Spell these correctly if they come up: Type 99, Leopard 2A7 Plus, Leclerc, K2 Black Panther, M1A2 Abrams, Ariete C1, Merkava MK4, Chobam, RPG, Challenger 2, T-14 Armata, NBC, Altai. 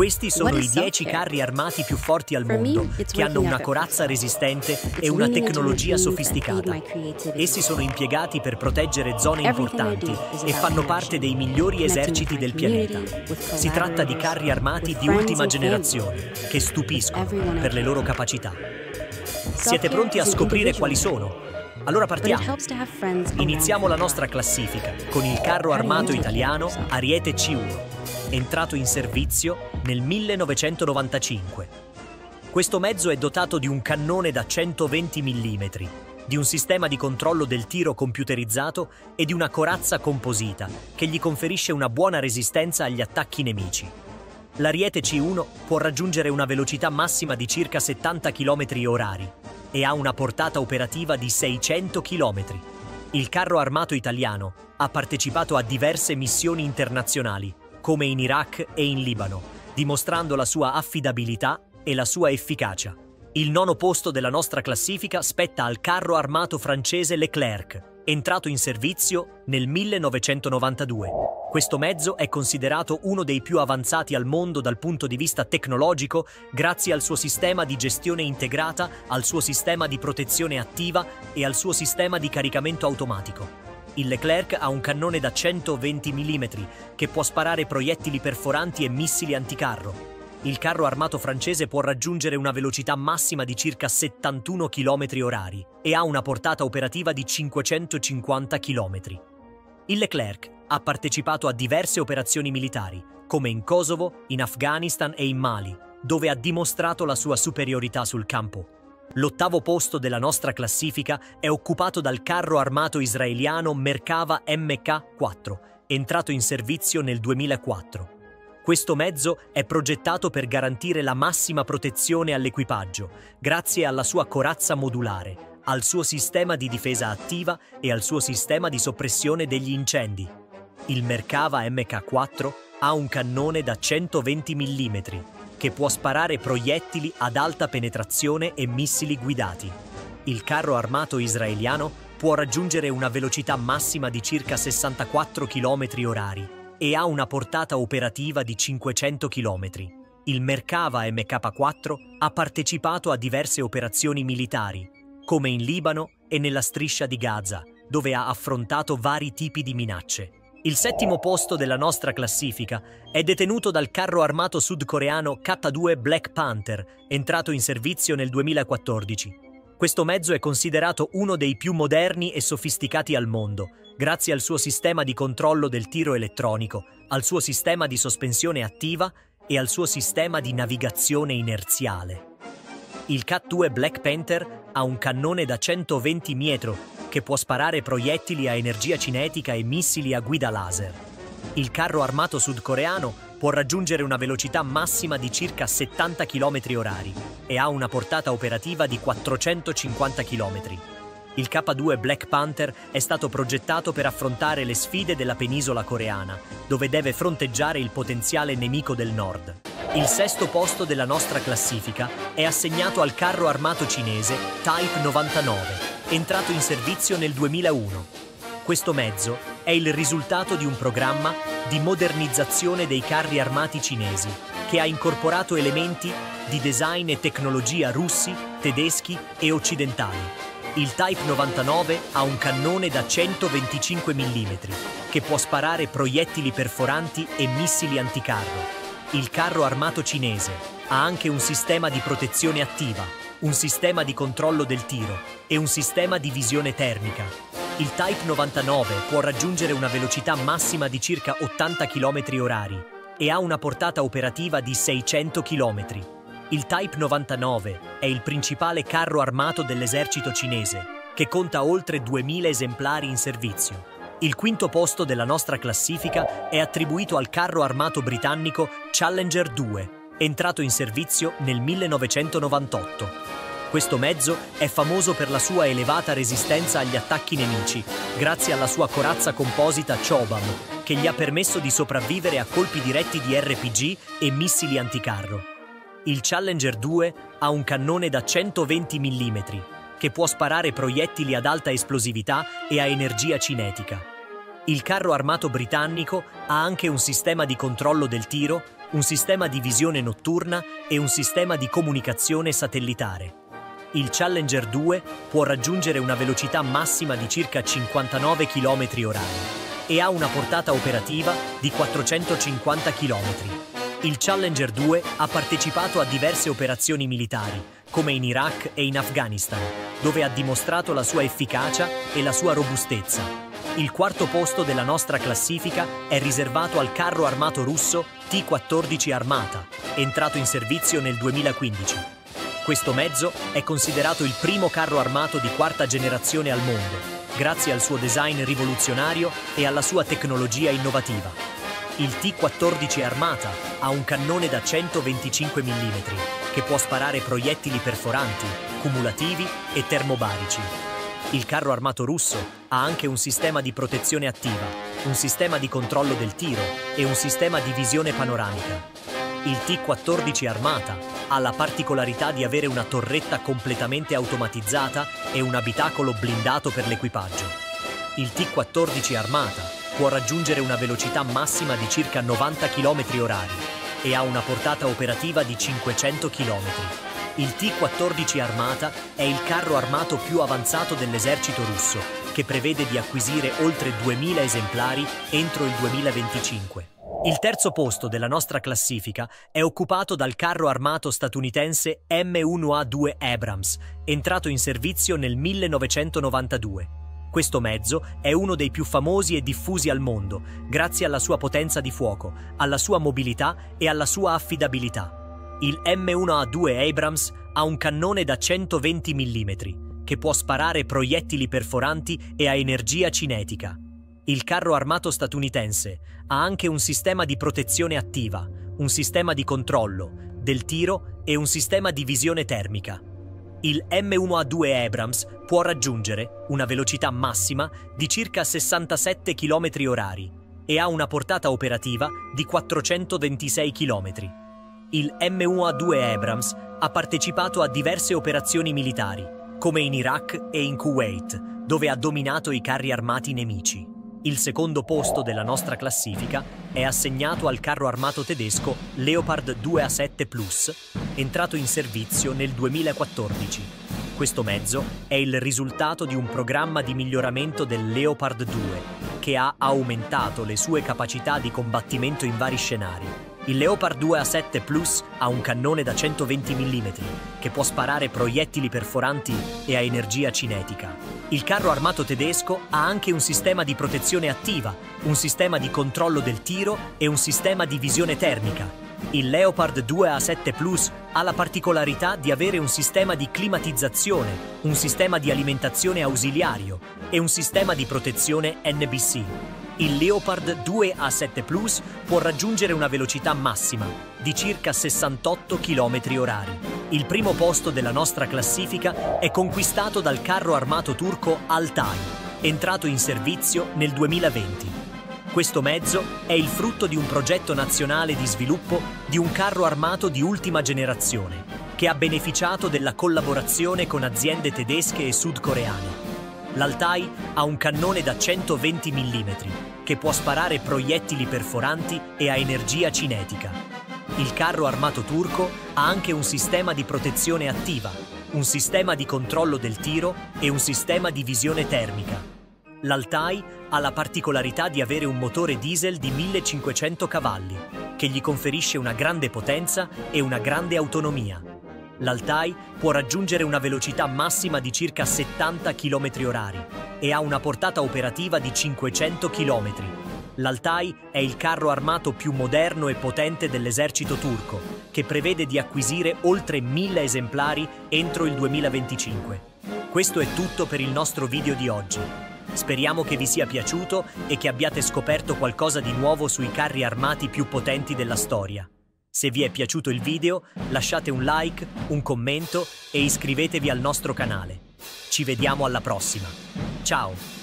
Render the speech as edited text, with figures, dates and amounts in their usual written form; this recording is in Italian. Questi sono i 10 carri armati più forti al mondo, che hanno una corazza resistente e una tecnologia sofisticata. Essi sono impiegati per proteggere zone importanti e fanno parte dei migliori eserciti del pianeta. Si tratta di carri armati di ultima generazione, che stupiscono per le loro capacità. Siete pronti a scoprire quali sono? Allora partiamo. Iniziamo la nostra classifica con il carro armato italiano Ariete C1, entrato in servizio nel 1995. Questo mezzo è dotato di un cannone da 120 mm, di un sistema di controllo del tiro computerizzato e di una corazza composita che gli conferisce una buona resistenza agli attacchi nemici. L'Ariete C1 può raggiungere una velocità massima di circa 70 km/h e ha una portata operativa di 600 km. Il carro armato italiano ha partecipato a diverse missioni internazionali, come in Iraq e in Libano, dimostrando la sua affidabilità e la sua efficacia. Il nono posto della nostra classifica spetta al carro armato francese Leclerc, entrato in servizio nel 1992. Questo mezzo è considerato uno dei più avanzati al mondo dal punto di vista tecnologico grazie al suo sistema di gestione integrata, al suo sistema di protezione attiva e al suo sistema di caricamento automatico. Il Leclerc ha un cannone da 120 mm che può sparare proiettili perforanti e missili anticarro. Il carro armato francese può raggiungere una velocità massima di circa 71 km/h e ha una portata operativa di 550 km. Il Leclerc ha partecipato a diverse operazioni militari, come in Kosovo, in Afghanistan e in Mali, dove ha dimostrato la sua superiorità sul campo. L'ottavo posto della nostra classifica è occupato dal carro armato israeliano Merkava MK4, entrato in servizio nel 2004. Questo mezzo è progettato per garantire la massima protezione all'equipaggio, grazie alla sua corazza modulare, al suo sistema di difesa attiva e al suo sistema di soppressione degli incendi. Il Merkava MK4 ha un cannone da 120 mm, che può sparare proiettili ad alta penetrazione e missili guidati. Il carro armato israeliano può raggiungere una velocità massima di circa 64 km/h. E ha una portata operativa di 500 km. Il Merkava MK4 ha partecipato a diverse operazioni militari, come in Libano e nella striscia di Gaza, dove ha affrontato vari tipi di minacce. Il settimo posto della nostra classifica è detenuto dal carro armato sudcoreano K2 Black Panther, entrato in servizio nel 2014. Questo mezzo è considerato uno dei più moderni e sofisticati al mondo, grazie al suo sistema di controllo del tiro elettronico, al suo sistema di sospensione attiva e al suo sistema di navigazione inerziale. Il K2 Black Panther ha un cannone da 120 metri che può sparare proiettili a energia cinetica e missili a guida laser. Il carro armato sudcoreano può raggiungere una velocità massima di circa 70 km/h e ha una portata operativa di 450 km. Il K2 Black Panther è stato progettato per affrontare le sfide della penisola coreana, dove deve fronteggiare il potenziale nemico del nord. Il sesto posto della nostra classifica è assegnato al carro armato cinese Type 99, entrato in servizio nel 2001. Questo mezzo è il risultato di un programma di modernizzazione dei carri armati cinesi, che ha incorporato elementi di design e tecnologia russi, tedeschi e occidentali. Il Type 99 ha un cannone da 125 mm, che può sparare proiettili perforanti e missili anticarro. Il carro armato cinese ha anche un sistema di protezione attiva, un sistema di controllo del tiro e un sistema di visione termica. Il Type 99 può raggiungere una velocità massima di circa 80 km/h e ha una portata operativa di 600 km. Il Type 99 è il principale carro armato dell'esercito cinese, che conta oltre 2000 esemplari in servizio. Il quinto posto della nostra classifica è attribuito al carro armato britannico Challenger 2, entrato in servizio nel 1998. Questo mezzo è famoso per la sua elevata resistenza agli attacchi nemici, grazie alla sua corazza composita Chobam, che gli ha permesso di sopravvivere a colpi diretti di RPG e missili anticarro. Il Challenger 2 ha un cannone da 120 mm, che può sparare proiettili ad alta esplosività e a energia cinetica. Il carro armato britannico ha anche un sistema di controllo del tiro un sistema di visione notturna e un sistema di comunicazione satellitare. Il Challenger 2 può raggiungere una velocità massima di circa 59 km/h e ha una portata operativa di 450 km. Il Challenger 2 ha partecipato a diverse operazioni militari, come in Iraq e in Afghanistan, dove ha dimostrato la sua efficacia e la sua robustezza. Il quarto posto della nostra classifica è riservato al carro armato russo T-14 Armata, entrato in servizio nel 2015. Questo mezzo è considerato il primo carro armato di quarta generazione al mondo, grazie al suo design rivoluzionario e alla sua tecnologia innovativa. Il T-14 Armata ha un cannone da 125 mm che può sparare proiettili perforanti, cumulativi e termobarici. Il carro armato russo ha anche un sistema di protezione attiva, un sistema di controllo del tiro e un sistema di visione panoramica. Il T-14 Armata ha la particolarità di avere una torretta completamente automatizzata e un abitacolo blindato per l'equipaggio. Il T-14 Armata può raggiungere una velocità massima di circa 90 km/h e ha una portata operativa di 500 km. Il T-14 Armata è il carro armato più avanzato dell'esercito russo, che prevede di acquisire oltre 2000 esemplari entro il 2025. Il terzo posto della nostra classifica è occupato dal carro armato statunitense M1A2 Abrams, entrato in servizio nel 1992. Questo mezzo è uno dei più famosi e diffusi al mondo, grazie alla sua potenza di fuoco, alla sua mobilità e alla sua affidabilità. Il M1A2 Abrams ha un cannone da 120 mm, che può sparare proiettili perforanti e a energia cinetica. Il carro armato statunitense ha anche un sistema di protezione attiva, un sistema di controllo del tiro e un sistema di visione termica. Il M1A2 Abrams può raggiungere una velocità massima di circa 67 km/h e ha una portata operativa di 426 km. Il M1A2 Abrams ha partecipato a diverse operazioni militari, come in Iraq e in Kuwait, dove ha dominato i carri armati nemici. Il secondo posto della nostra classifica è assegnato al carro armato tedesco Leopard 2A7 Plus, entrato in servizio nel 2014. Questo mezzo è il risultato di un programma di miglioramento del Leopard 2, che ha aumentato le sue capacità di combattimento in vari scenari. Il Leopard 2A7 Plus ha un cannone da 120 mm, che può sparare proiettili perforanti e a energia cinetica. Il carro armato tedesco ha anche un sistema di protezione attiva, un sistema di controllo del tiro e un sistema di visione termica. Il Leopard 2A7 Plus ha la particolarità di avere un sistema di climatizzazione, un sistema di alimentazione ausiliario e un sistema di protezione NBC. Il Leopard 2A7 Plus può raggiungere una velocità massima di circa 68 km/h. Il primo posto della nostra classifica è conquistato dal carro armato turco Altai, entrato in servizio nel 2020. Questo mezzo è il frutto di un progetto nazionale di sviluppo di un carro armato di ultima generazione, che ha beneficiato della collaborazione con aziende tedesche e sudcoreane. L'Altai ha un cannone da 120 mm, che può sparare proiettili perforanti e a energia cinetica. Il carro armato turco ha anche un sistema di protezione attiva, un sistema di controllo del tiro e un sistema di visione termica. L'Altai ha la particolarità di avere un motore diesel di 1500 cavalli, che gli conferisce una grande potenza e una grande autonomia. L'Altai può raggiungere una velocità massima di circa 70 km/h e ha una portata operativa di 500 km. L'Altai è il carro armato più moderno e potente dell'esercito turco, che prevede di acquisire oltre 1000 esemplari entro il 2025. Questo è tutto per il nostro video di oggi. Speriamo che vi sia piaciuto e che abbiate scoperto qualcosa di nuovo sui carri armati più potenti della storia. Se vi è piaciuto il video, lasciate un like, un commento e iscrivetevi al nostro canale. Ci vediamo alla prossima. Ciao!